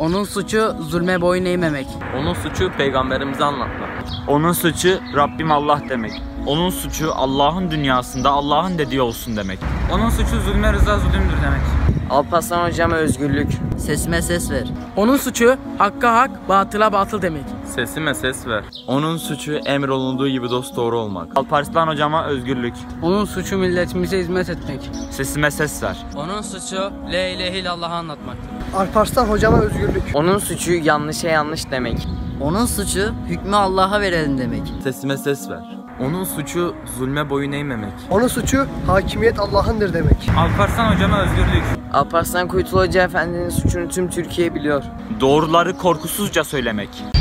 Onun suçu zulme boyun eğmemek. Onun suçu peygamberimize anlatmak. Onun suçu Rabbim Allah demek. Onun suçu Allah'ın dünyasında Allah'ın dediği olsun demek. Onun suçu zulme rıza zulümdür demek. Alparslan hocama özgürlük. Sesime ses ver. Onun suçu hakka hak, batıla batıl demek. Sesime ses ver. Onun suçu emrolunduğu gibi dosdoğru olmak. Alparslan hocama özgürlük. Onun suçu milletimize hizmet etmek. Sesime ses ver. Onun suçu la ilahe illallah'ı anlatmak. Alparslan hocama özgürlük. Onun suçu yanlışa yanlış demek. Onun suçu hükmü Allah'a verelim demek. Sesime ses ver. Onun suçu zulme boyun eğmemek. Onun suçu hakimiyet Allah'ındır demek. Alparslan hocama özgürlük. Alparslan Kuytul Hoca Efendi'nin suçunu tüm Türkiye biliyor. Doğruları korkusuzca söylemek.